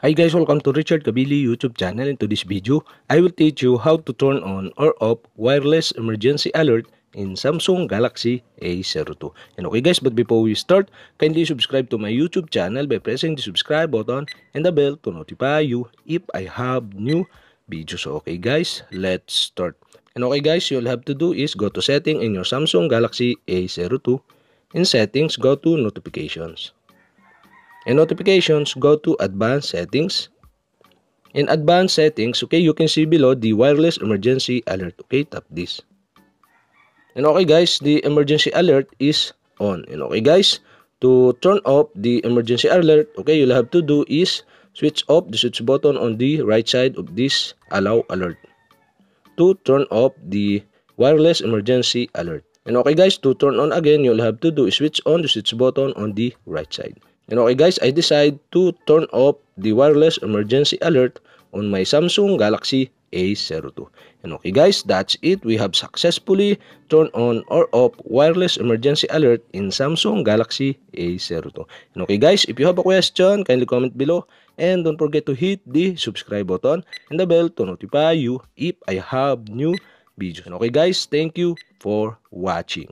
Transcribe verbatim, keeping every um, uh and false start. Hi guys, welcome to Richard Cabile YouTube channel. In today's video, I will teach you how to turn on or off wireless emergency alert in Samsung Galaxy A zero two. And okay guys, but before we start, kindly subscribe to my YouTube channel by pressing the subscribe button and the bell to notify you if I have new videos. So okay guys, let's start. And okay guys, you'll have to do is go to setting in your Samsung Galaxy A zero two. In settings, go to notifications. In notifications, go to advanced settings. In advanced settings, okay, you can see below the wireless emergency alert. Okay, tap this. And okay guys, the emergency alert is on. And okay guys, to turn off the emergency alert, okay, you'll have to do is switch off the switch button on the right side of this allow alert to turn off the wireless emergency alert. And okay guys, to turn on again, you'll have to do is switch on the switch button on the right side. And okay guys, I decide to turn off the wireless emergency alert on my Samsung Galaxy A zero two. And okay guys, that's it. We have successfully turned on or off wireless emergency alert in Samsung Galaxy A zero two. And okay guys, if you have a question, kindly comment below. And don't forget to hit the subscribe button and the bell to notify you if I have new videos. And okay guys, thank you for watching.